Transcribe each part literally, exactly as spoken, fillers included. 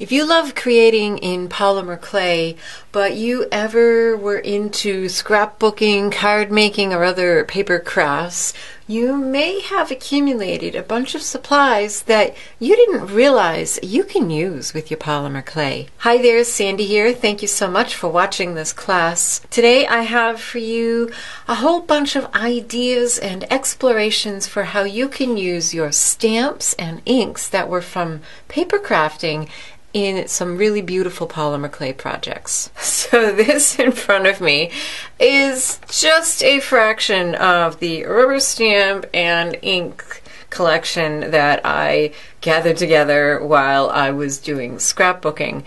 If you love creating in polymer clay, but you ever were into scrapbooking, card making, or other paper crafts, you may have accumulated a bunch of supplies that you didn't realize you can use with your polymer clay. Hi there, Sandy here. Thank you so much for watching this class. Today I have for you a whole bunch of ideas and explorations for how you can use your stamps and inks that were from paper crafting in some really beautiful polymer clay projects. So this in front of me is just a fraction of the rubber stamp and ink collection that I gathered together while I was doing scrapbooking.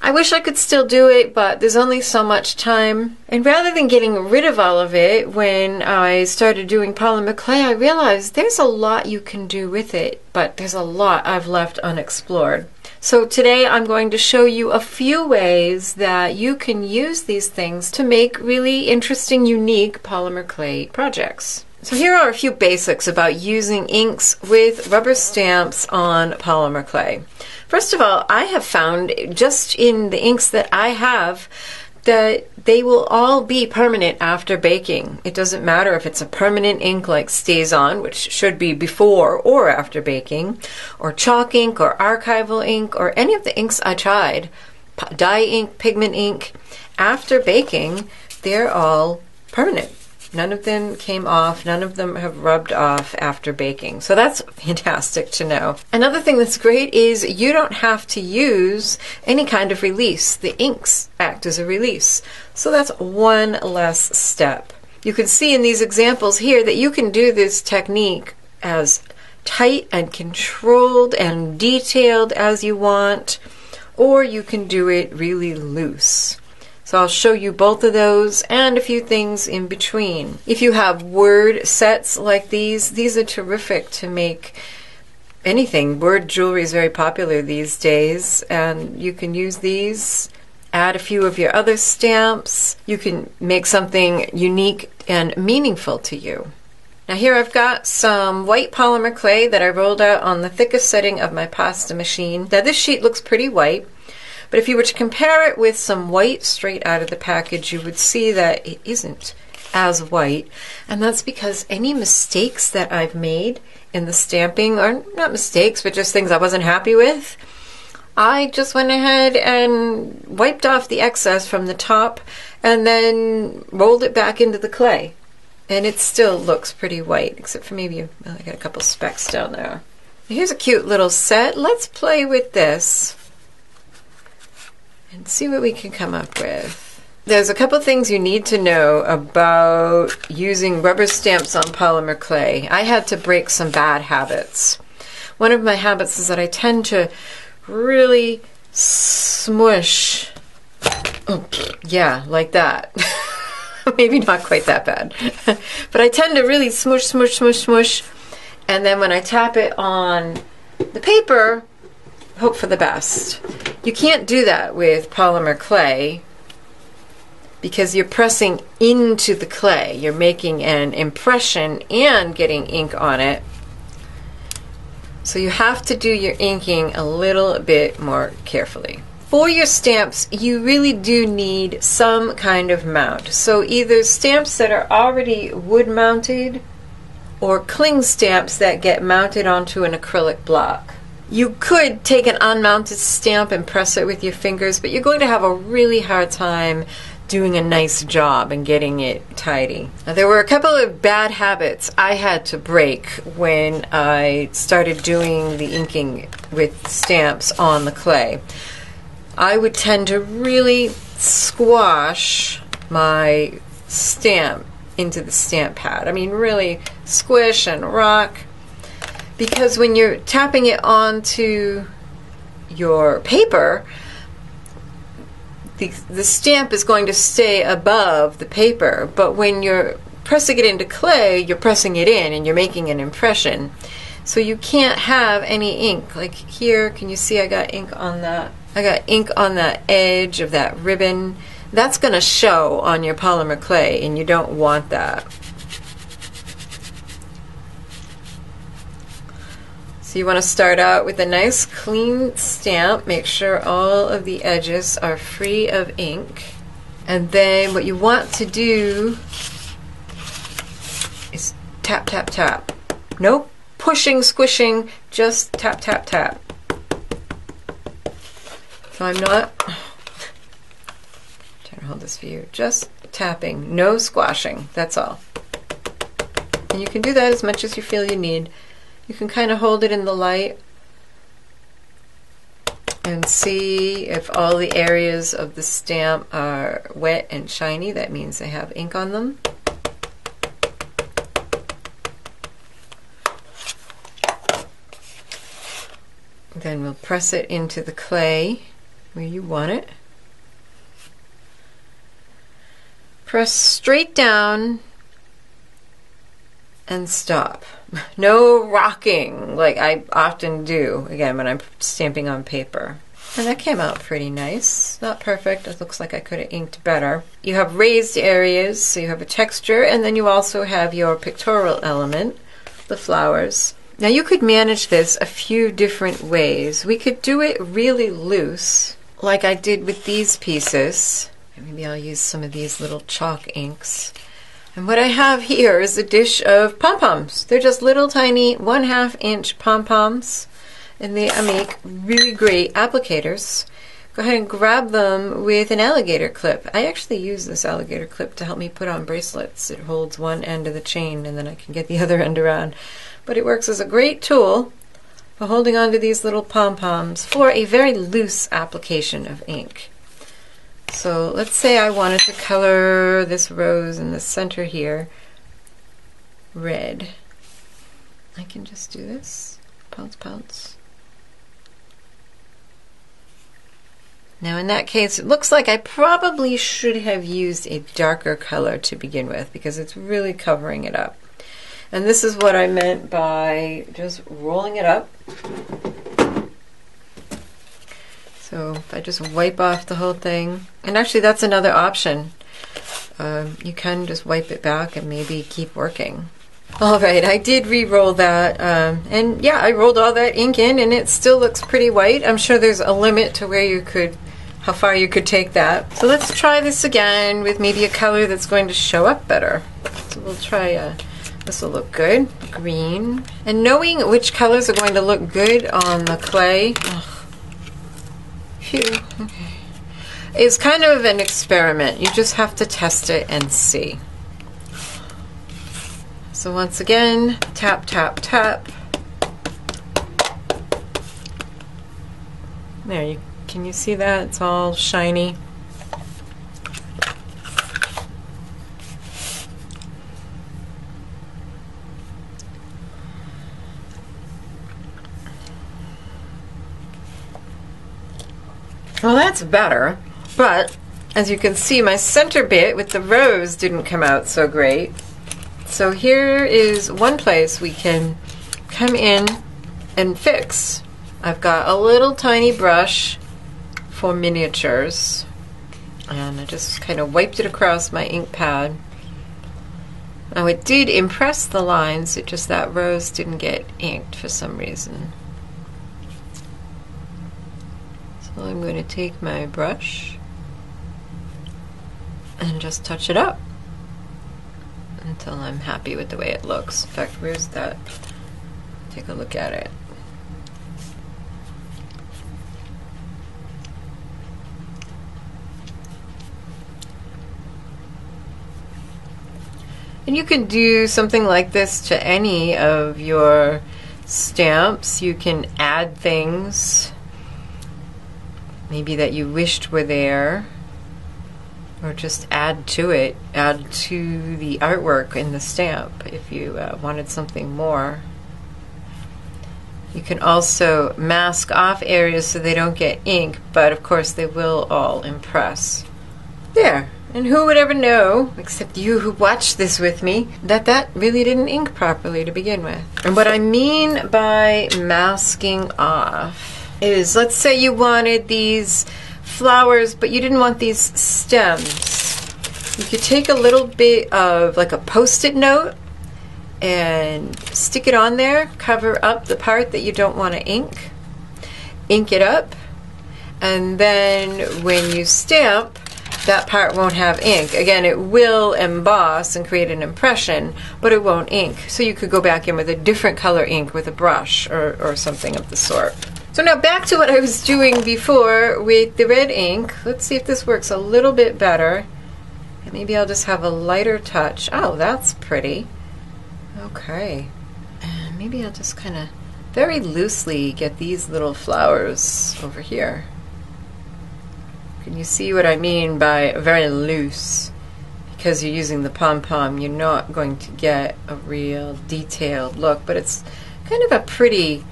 I wish I could still do it, but there's only so much time. And rather than getting rid of all of it, when I started doing polymer clay, I realized there's a lot you can do with it, but there's a lot I've left unexplored. So today I'm going to show you a few ways that you can use these things to make really interesting, unique polymer clay projects. So here are a few basics about using inks with rubber stamps on polymer clay. First of all, I have found just in the inks that I have that they will all be permanent after baking. It doesn't matter if it's a permanent ink like StazOn, which should be before or after baking, or chalk ink or archival ink or any of the inks I tried, dye ink, pigment ink. After baking, they're all permanent. None of them came off, none of them have rubbed off after baking. So that's fantastic to know. Another thing that's great is you don't have to use any kind of release. The inks act as a release. So that's one less step. You can see in these examples here that you can do this technique as tight and controlled and detailed as you want, or you can do it really loose. So I'll show you both of those and a few things in between. If you have word sets like these, these are terrific to make anything. Word jewelry is very popular these days, and you can use these. Add a few of your other stamps. You can make something unique and meaningful to you. Now here I've got some white polymer clay that I rolled out on the thickest setting of my pasta machine. Now this sheet looks pretty white. But if you were to compare it with some white straight out of the package, you would see that it isn't as white. And that's because any mistakes that I've made in the stamping, or not mistakes, but just things I wasn't happy with, I just went ahead and wiped off the excess from the top and then rolled it back into the clay. And it still looks pretty white, except for maybe, well, I got a couple specks down there. Here's a cute little set. Let's play with this and see what we can come up with. There's a couple things you need to know about using rubber stamps on polymer clay. I had to break some bad habits. One of my habits is that I tend to really smush, oh, yeah, like that. Maybe not quite that bad. But I tend to really smush, smush, smush, smush, and then when I tap it on the paper, hope for the best. You can't do that with polymer clay because you're pressing into the clay. You're making an impression and getting ink on it. So you have to do your inking a little bit more carefully. For your stamps, you really do need some kind of mount. So either stamps that are already wood mounted or cling stamps that get mounted onto an acrylic block. You could take an unmounted stamp and press it with your fingers, but you're going to have a really hard time doing a nice job and getting it tidy. Now, there were a couple of bad habits I had to break when I started doing the inking with stamps on the clay. I would tend to really squash my stamp into the stamp pad. I mean, really squish and rock. Because when you're tapping it onto your paper, the, the stamp is going to stay above the paper, but when you're pressing it into clay, you're pressing it in and you're making an impression. So you can't have any ink. Like here, can you see I got ink on that? I got ink on that edge of that ribbon. That's going to show on your polymer clay, and you don't want that. So you want to start out with a nice clean stamp. Make sure all of the edges are free of ink. And then what you want to do is tap, tap, tap. No pushing, squishing, just tap, tap, tap. So I'm not, I'm trying to hold this for you, just tapping, no squashing, that's all. And you can do that as much as you feel you need. You can kind of hold it in the light and see if all the areas of the stamp are wet and shiny. That means they have ink on them. Then we'll press it into the clay where you want it. Press straight down and stop. No rocking like I often do, again, when I'm stamping on paper. And that came out pretty nice. Not perfect, it looks like I could have inked better. You have raised areas, so you have a texture, and then you also have your pictorial element, the flowers. Now you could manage this a few different ways. We could do it really loose, like I did with these pieces. Maybe I'll use some of these little chalk inks. And what I have here is a dish of pom-poms. They're just little tiny one-half inch pom-poms, and they make really great applicators. Go ahead and grab them with an alligator clip. I actually use this alligator clip to help me put on bracelets. It holds one end of the chain and then I can get the other end around. But it works as a great tool for holding onto these little pom-poms for a very loose application of ink. So let's say I wanted to color this rose in the center here red. I can just do this. Pounce, pounce. Now in that case, it looks like I probably should have used a darker color to begin with because it's really covering it up. And this is what I meant by just rolling it up. So if I just wipe off the whole thing, and actually that's another option. Um, you can just wipe it back and maybe keep working. All right, I did re-roll that, um, and yeah, I rolled all that ink in and it still looks pretty white. I'm sure there's a limit to where you could, how far you could take that. So let's try this again with maybe a color that's going to show up better. So we'll try a, this will look good, green. And knowing which colors are going to look good on the clay, ugh, okay, it's kind of an experiment. You just have to test it and see. So once again, tap, tap, tap. There, you, can you see that? It's all shiny. Well, that's better, but as you can see, my center bit with the rose didn't come out so great. So here is one place we can come in and fix. I've got a little tiny brush for miniatures, and I just kind of wiped it across my ink pad. Now it did impress the lines, it just that rose didn't get inked for some reason. Well, I'm going to take my brush and just touch it up until I'm happy with the way it looks. In fact, where's that? Take a look at it. And you can do something like this to any of your stamps. You can add things, maybe that you wished were there, or just add to it, add to the artwork in the stamp if you uh, wanted something more. You can also mask off areas so they don't get ink, but of course they will all impress. There, and who would ever know, except you who watched this with me, that that really didn't ink properly to begin with. And what I mean by masking off is, let's say you wanted these flowers but you didn't want these stems. You could take a little bit of like a post-it note and stick it on there, cover up the part that you don't want to ink, ink it up, and then when you stamp, that part won't have ink. Again, it will emboss and create an impression, but it won't ink. So you could go back in with a different color ink with a brush or, or something of the sort. So now back to what I was doing before with the red ink. Let's see if this works a little bit better. Maybe I'll just have a lighter touch. Oh, that's pretty. Okay. And maybe I'll just kind of very loosely get these little flowers over here. Can you see what I mean by very loose? Because you're using the pom-pom, you're not going to get a real detailed look, but it's kind of a pretty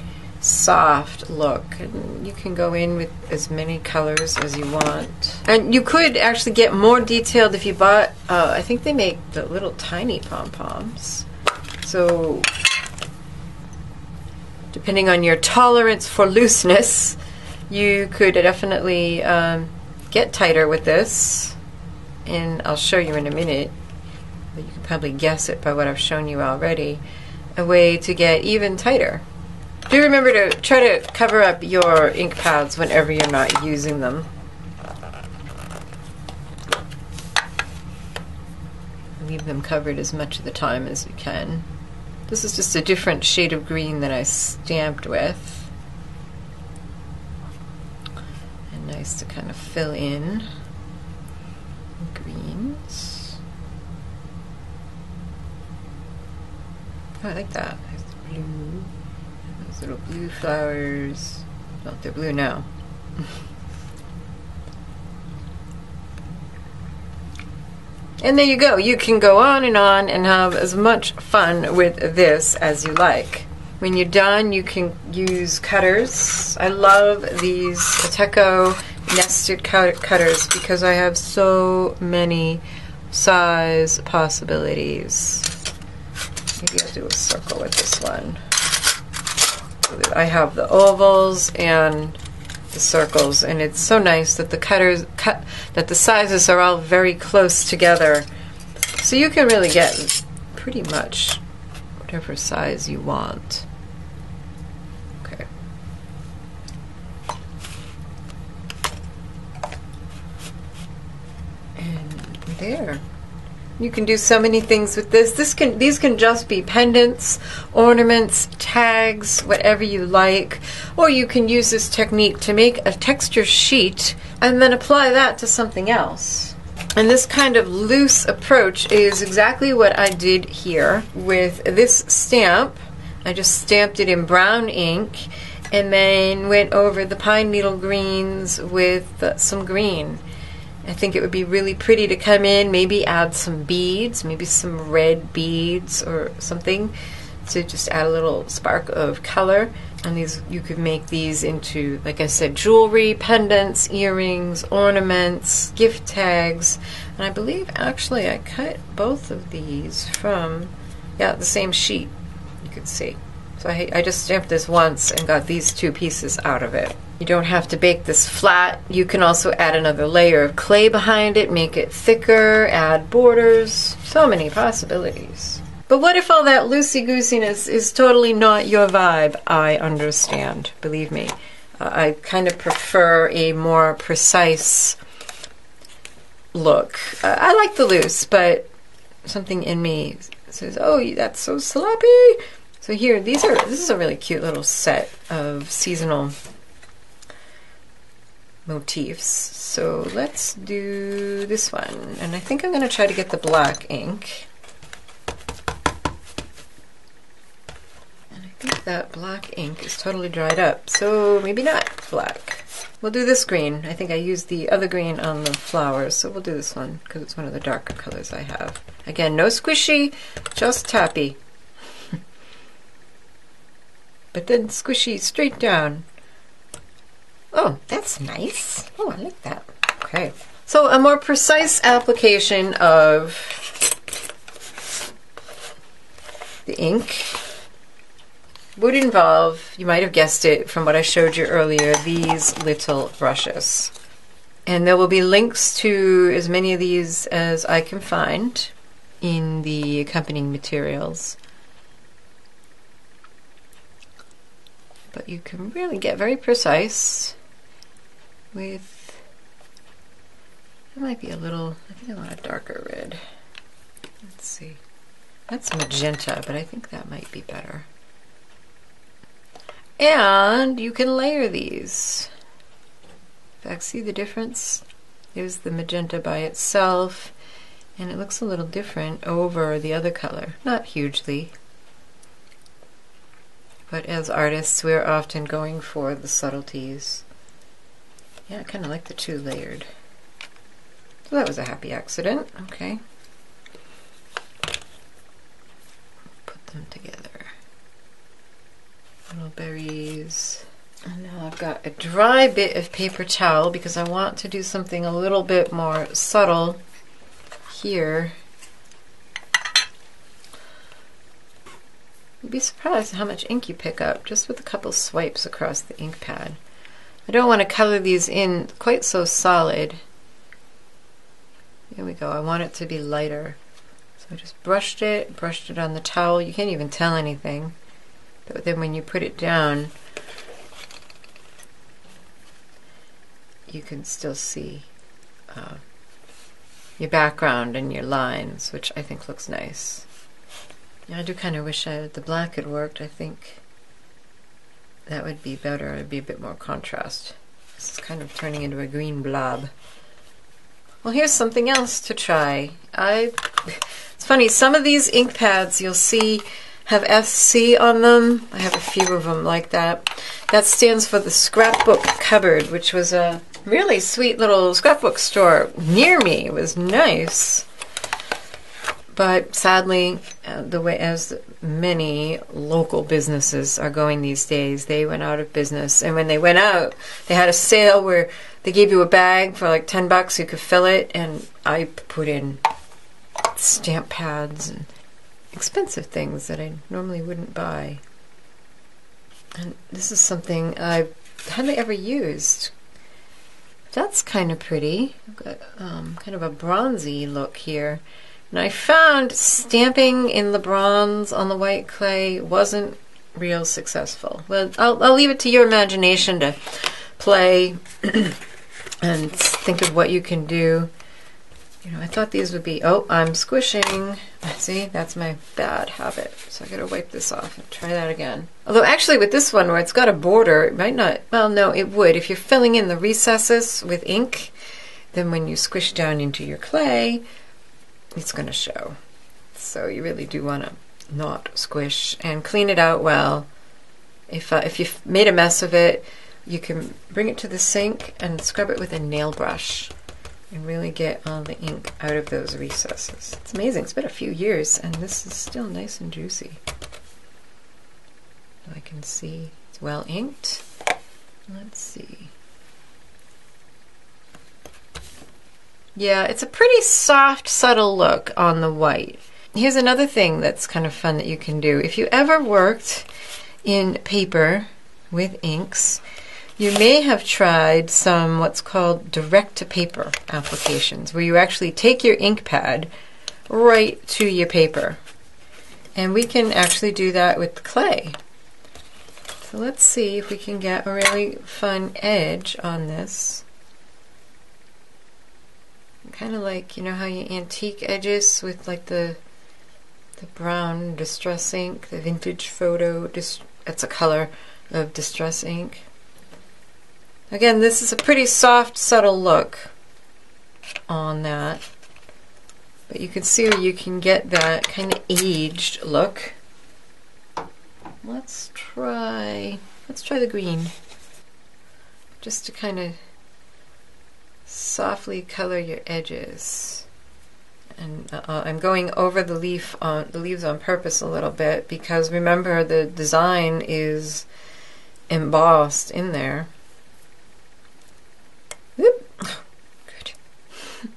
soft look, and you can go in with as many colors as you want. And you could actually get more detailed if you bought, uh, I think they make the little tiny pom-poms, so depending on your tolerance for looseness, you could definitely um, get tighter with this, and I'll show you in a minute, but you can probably guess it by what I've shown you already, a way to get even tighter. Do remember to try to cover up your ink pads whenever you're not using them. Leave them covered as much of the time as you can. This is just a different shade of green that I stamped with. And nice to kind of fill in greens. Oh, I like that. There's the blue. Little blue flowers. Not they're blue now. And there you go. You can go on and on and have as much fun with this as you like. When you're done, you can use cutters. I love these Ateco nested cut cutters because I have so many size possibilities. Maybe I'll do a circle with this one. I have the ovals and the circles, and it's so nice that the cutters cut that the sizes are all very close together, so you can really get pretty much whatever size you want. Okay. And there. You can do so many things with this. This can, these can just be pendants, ornaments, tags, whatever you like. Or you can use this technique to make a texture sheet and then apply that to something else. And this kind of loose approach is exactly what I did here with this stamp. I just stamped it in brown ink and then went over the pine needle greens with uh, some green. I think it would be really pretty to come in, maybe add some beads, maybe some red beads or something, to just add a little spark of color. And these, you could make these into, like I said, jewelry, pendants, earrings, ornaments, gift tags. And I believe actually I cut both of these from, yeah, the same sheet, you could see. So I, I just stamped this once and got these two pieces out of it. You don't have to bake this flat. You can also add another layer of clay behind it, make it thicker, add borders. So many possibilities. But what if all that loosey-goosiness is totally not your vibe? I understand, believe me. Uh, I kind of prefer a more precise look. Uh, I like the loose, but something in me says, oh, that's so sloppy. So here, these are, this is a really cute little set of seasonal motifs. So let's do this one. And I think I'm going to try to get the black ink. And I think that black ink is totally dried up, so maybe not black. We'll do this green. I think I used the other green on the flowers, so we'll do this one because it's one of the darker colors I have. Again, no squishy, just tappy. But then squishy straight down. Oh, that's nice. Oh, I like that. Okay. So a more precise application of the ink would involve, you might have guessed it from what I showed you earlier, these little brushes. And there will be links to as many of these as I can find in the accompanying materials. but you can really get very precise with, it might be a little, I think I want a darker red. Let's see, that's magenta, but I think that might be better. And you can layer these. In fact, see the difference? There's the magenta by itself, and it looks a little different over the other color. Not hugely, but as artists, we're often going for the subtleties. Yeah, I kind of like the two layered. So that was a happy accident. Okay. Put them together. Little berries. And now I've got a dry bit of paper towel because I want to do something a little bit more subtle here. You'd be surprised how much ink you pick up just with a couple swipes across the ink pad. I don't want to color these in quite so solid. Here we go, I want it to be lighter. So I just brushed it, brushed it on the towel. You can't even tell anything. But then when you put it down, you can still see uh, your background and your lines, which I think looks nice. Yeah, I do kind of wish I, the black had worked. I think that would be better. It would be a bit more contrast. This is kind of turning into a green blob. Well, here's something else to try. I, it's funny, some of these ink pads you'll see have F C on them. I have a few of them like that. That stands for the Scrapbook Cupboard, which was a really sweet little scrapbook store near me. It was nice. But sadly, uh, the way as many local businesses are going these days, they went out of business. And when they went out, they had a sale where they gave you a bag for like ten bucks, you could fill it, and I put in stamp pads and expensive things that I normally wouldn't buy. And this is something I've hardly ever used. That's kind of pretty. I've got um, kind of a bronzy look here. And I found stamping in the bronze on the white clay wasn't real successful. Well, I'll, I'll leave it to your imagination to play and think of what you can do. You know, I thought these would be, oh, I'm squishing. See, that's my bad habit. So I gotta wipe this off and try that again. Although actually with this one where it's got a border, it might not, well, no, it would. If you're filling in the recesses with ink, then when you squish down into your clay, it's going to show. So you really do want to not squish and clean it out well. If, uh, if you've made a mess of it, you can bring it to the sink and scrub it with a nail brush and really get all the ink out of those recesses. It's amazing. It's been a few years and this is still nice and juicy. I can see it's well inked. Let's see. Yeah, it's a pretty soft, subtle look on the white. Here's another thing that's kind of fun that you can do. If you ever worked in paper with inks, you may have tried some what's called direct-to-paper applications, where you actually take your ink pad right to your paper. And we can actually do that with clay. So let's see if we can get a really fun edge on this. Kind of like, you know how you antique edges with like the the brown distress ink, the vintage photo, dist that's a color of distress ink. Again, this is a pretty soft, subtle look on that. But you can see where you can get that kind of aged look. Let's try, let's try the green. Just to kind of softly color your edges, and uh, I'm going over the leaf on the leaves on purpose a little bit because remember the design is embossed in there. Oop. Oh, good.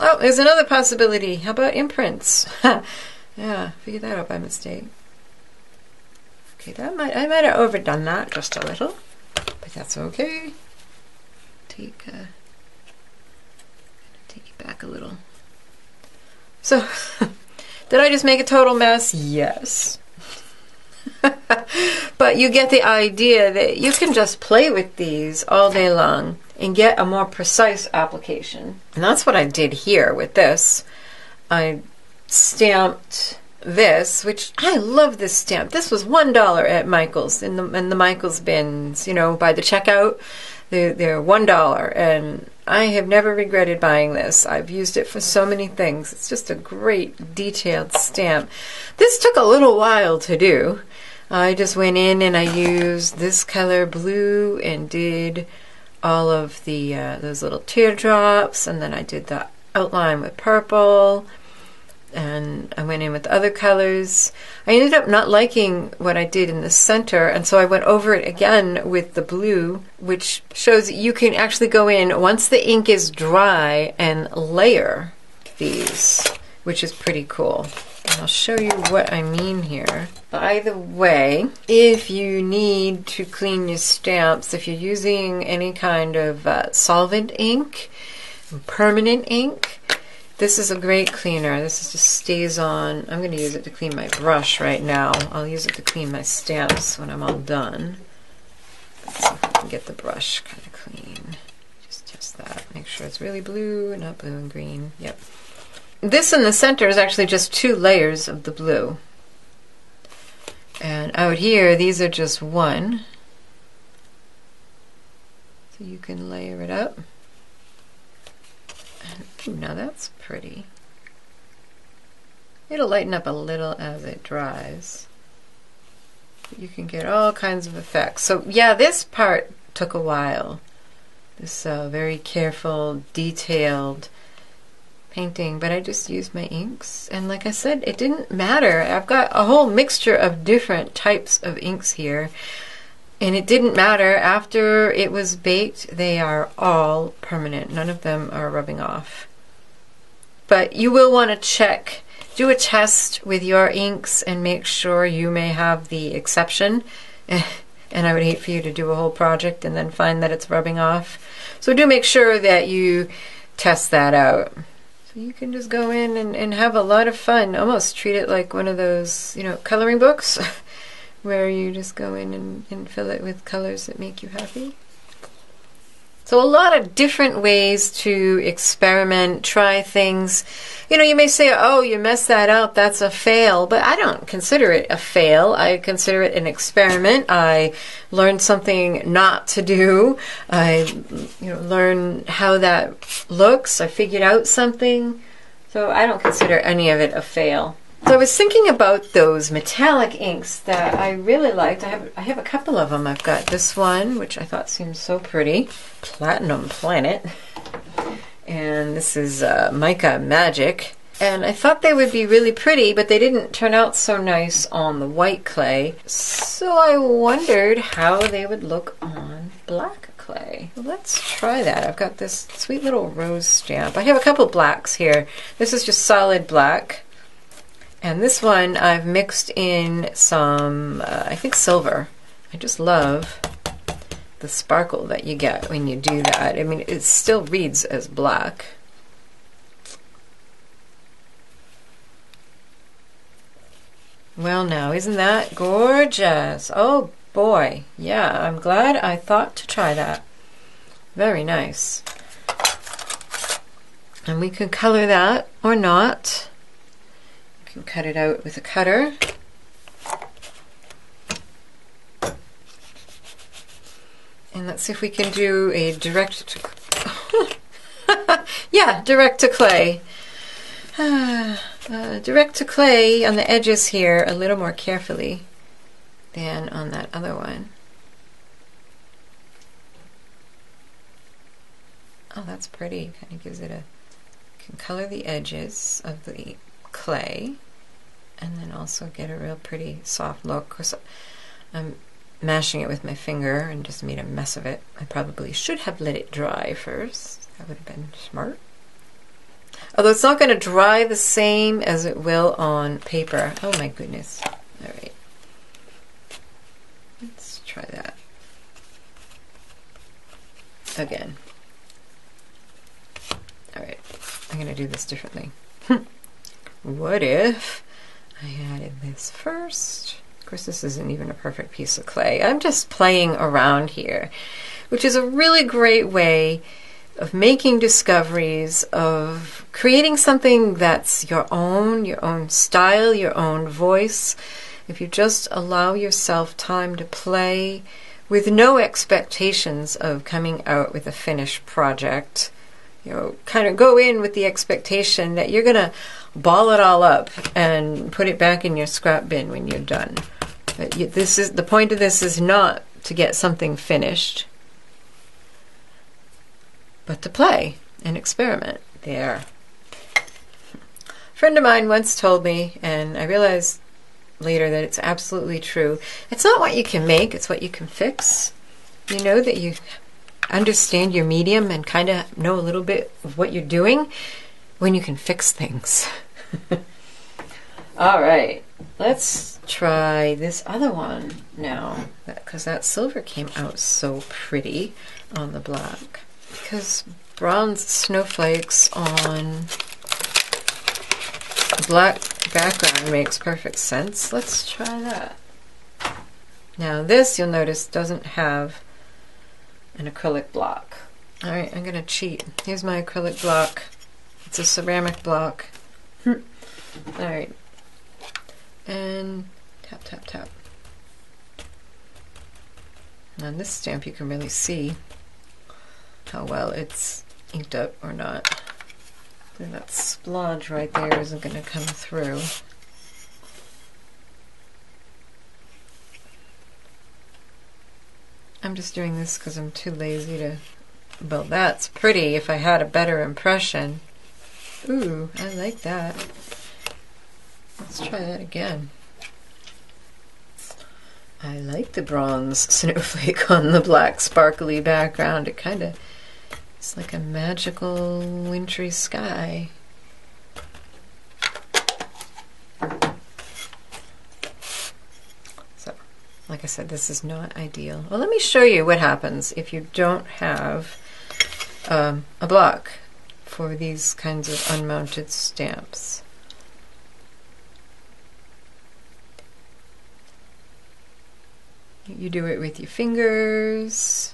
Oh, there's another possibility. How about imprints? Yeah, figured that out by mistake. Okay, that might I might have overdone that just a little, but that's okay. Take a Take it back a little. So, did I just make a total mess? Yes. But you get the idea that you can just play with these all day long and get a more precise application. And that's what I did here with this. I stamped this, which I love this stamp. This was one dollar at Michael's, in the, in the Michael's bins, you know, by the checkout. They're, they're one dollar, and I have never regretted buying this. I've used it for so many things. It's just a great detailed stamp. This took a little while to do. I just went in and I used this color blue and did all of the uh, those little teardrops, and then I did the outline with purple, and I went in with other colors. I ended up not liking what I did in the center, and so I went over it again with the blue, which shows that you can actually go in once the ink is dry and layer these, which is pretty cool. And I'll show you what I mean here. By the way, if you need to clean your stamps, if you're using any kind of uh, solvent ink, permanent ink, this is a great cleaner. This is just StazOn. I'm going to use it to clean my brush right now. I'll use it to clean my stamps when I'm all done. Let's see if I can get the brush kind of clean. Just test that. Make sure it's really blue, not blue and green. Yep. This in the center is actually just two layers of the blue. And out here, these are just one. So you can layer it up. Now that's pretty. It'll lighten up a little as it dries. You can get all kinds of effects. So yeah, this part took a while. This uh, very careful, detailed painting, but I just used my inks, and like I said, it didn't matter. I've got a whole mixture of different types of inks here, and it didn't matter. After it was baked, they are all permanent. None of them are rubbing off. But you will want to check, do a test with your inks and make sure you may have the exception. And I would hate for you to do a whole project and then find that it's rubbing off. So do make sure that you test that out. So you can just go in and, and have a lot of fun. Almost treat it like one of those, you know, coloring books where you just go in and, and fill it with colors that make you happy. So a lot of different ways to experiment, try things. You know, you may say, oh, you messed that up, that's a fail, but I don't consider it a fail. I consider it an experiment. I learned something not to do. I, you know, learned how that looks. I figured out something. So I don't consider any of it a fail. So I was thinking about those metallic inks that I really liked. I have I have a couple of them. I've got this one, which I thought seemed so pretty, Platinum Planet, and this is uh, Mica Magic. And I thought they would be really pretty, but they didn't turn out so nice on the white clay. So I wondered how they would look on black clay. Well, let's try that. I've got this sweet little rose stamp. I have a couple blacks here. This is just solid black. And this one, I've mixed in some, uh, I think, silver. I just love the sparkle that you get when you do that. I mean, it still reads as black. Well now, isn't that gorgeous? Oh boy, yeah, I'm glad I thought to try that. Very nice. And we can color that or not. Cut it out with a cutter. And let's see if we can do a direct to yeah, direct to clay. Uh, uh, direct to clay on the edges here a little more carefully than on that other one. Oh, that's pretty. Kind of gives it a, you can color the edges of the clay and then also get a real pretty soft look. Cause I'm mashing it with my finger and just made a mess of it. I probably should have let it dry first. That would have been smart. Although it's not going to dry the same as it will on paper. Oh my goodness. All right. Let's try that again. All right. I'm going to do this differently. What if I added this first? Of course, this isn't even a perfect piece of clay. I'm just playing around here, which is a really great way of making discoveries, of creating something that's your own, your own style, your own voice. If you just allow yourself time to play with no expectations of coming out with a finished project, you know, kind of go in with the expectation that you're going to ball it all up and put it back in your scrap bin when you're done. But you, this is the point of this is not to get something finished, but to play and experiment. There. A friend of mine once told me, and I realized later that it's absolutely true, it's not what you can make, it's what you can fix. You know, that you understand your medium and kind of know a little bit of what you're doing when you can fix things. All right, let's try this other one now, because that silver came out so pretty on the black. Because bronze snowflakes on black background makes perfect sense. Let's try that. Now this, you'll notice, doesn't have an acrylic block. All right, I'm gonna cheat. Here's my acrylic block. It's a ceramic block. All right, and tap, tap, tap. On this stamp you can really see how well it's inked up or not. And that splodge right there isn't going to come through. I'm just doing this because I'm too lazy to... Well, that's pretty if I had a better impression. Ooh, I like that. Let's try that again. I like the bronze snowflake on the black sparkly background. It kind of... It's like a magical wintry sky. So, like I said, this is not ideal. Well, let me show you what happens if you don't have um, a block for these kinds of unmounted stamps. You do it with your fingers.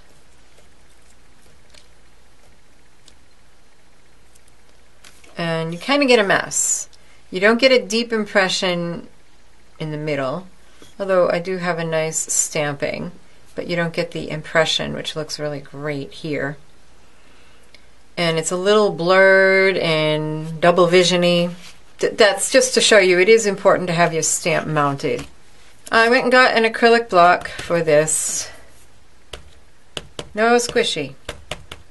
And you kind of get a mess. You don't get a deep impression in the middle, although I do have a nice stamping, but you don't get the impression, which looks really great here. And it's a little blurred and double vision-y. Th that's just to show you it is important to have your stamp mounted. I went and got an acrylic block for this. No squishy.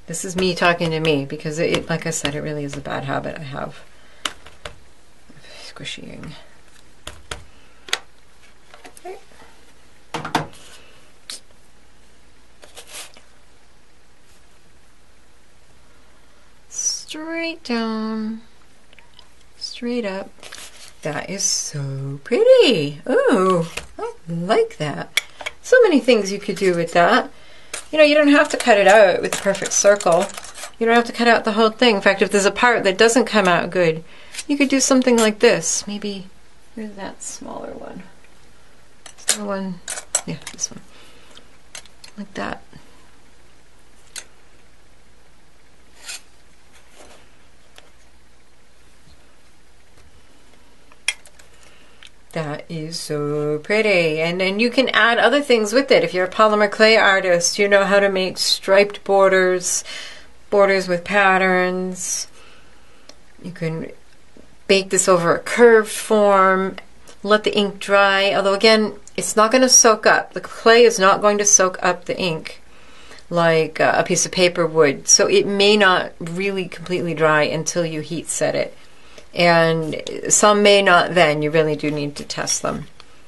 This is me talking to me, because it, it, like I said, it really is a bad habit I have of squishying. Okay. Straight down, straight up. That is so pretty. Ooh, I like that. So many things you could do with that. You know, you don't have to cut it out with the perfect circle. You don't have to cut out the whole thing. In fact, if there's a part that doesn't come out good, you could do something like this. Maybe, where's that smaller one? Is there one? Yeah, this one. Like that. That is so pretty, and then you can add other things with it. If you're a polymer clay artist, you know how to make striped borders, borders with patterns. You can bake this over a curved form, let the ink dry, although again, it's not going to soak up. The clay is not going to soak up the ink like a piece of paper would, so it may not really completely dry until you heat set it. And some may not then. You really do need to test them.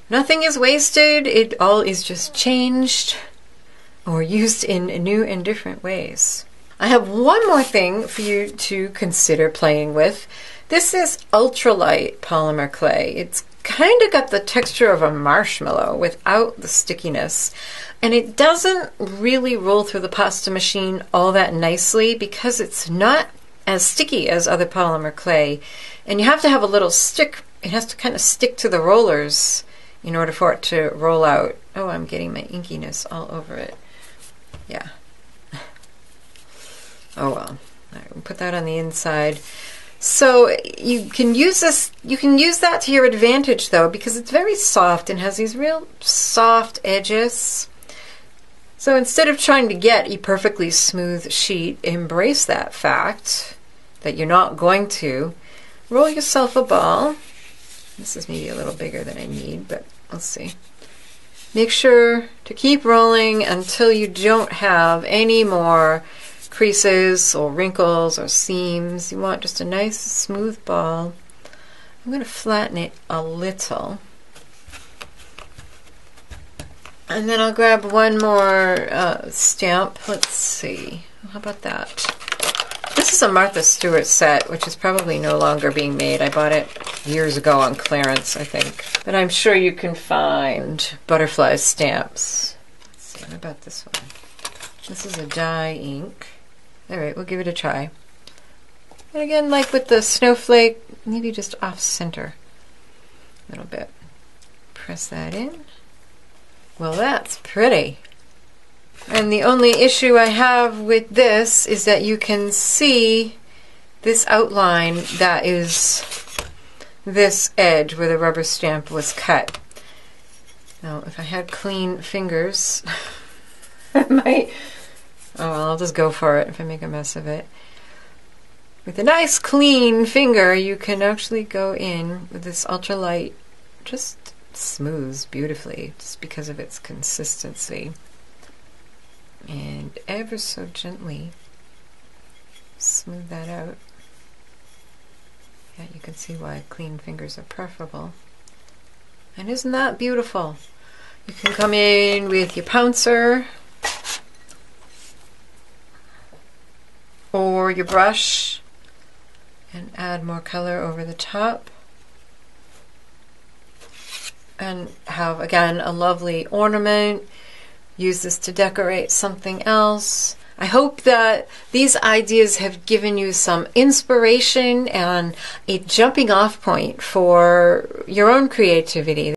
Nothing is wasted. It all is just changed or used in new and different ways. I have one more thing for you to consider playing with. This is ultralight polymer clay. It's kind of got the texture of a marshmallow without the stickiness, and it doesn't really roll through the pasta machine all that nicely because it's not as sticky as other polymer clay, and you have to have a little stick. It has to kind of stick to the rollers in order for it to roll out. Oh, I'm getting my inkiness all over it. Yeah. Oh well. All right, we'll put that on the inside. So you can use this, you can use that to your advantage though, because it's very soft and has these real soft edges. So instead of trying to get a perfectly smooth sheet, embrace that fact that you're not going to. Roll yourself a ball. This is maybe a little bigger than I need, but we'll see. Make sure to keep rolling until you don't have any more creases or wrinkles or seams. You want just a nice smooth ball. I'm going to flatten it a little. And then I'll grab one more uh, stamp. Let's see. How about that? This is a Martha Stewart set, which is probably no longer being made. I bought it years ago on clearance, I think. But I'm sure you can find butterfly stamps. Let's see. What about this one? This is a dye ink. Alright, we'll give it a try. And again, like with the snowflake, maybe just off-center a little bit. Press that in. Well, that's pretty. And the only issue I have with this is that you can see this outline that is this edge where the rubber stamp was cut. Now, if I had clean fingers, I might... Oh, well, I'll just go for it if I make a mess of it. With a nice clean finger, you can actually go in with this ultralight, just smooths beautifully, just because of its consistency. And ever so gently smooth that out. Yeah, you can see why clean fingers are preferable. And isn't that beautiful? You can come in with your pouncer, or your brush, and add more color over the top, and have again a lovely ornament. Use this to decorate something else. I hope that these ideas have given you some inspiration and a jumping off point for your own creativity.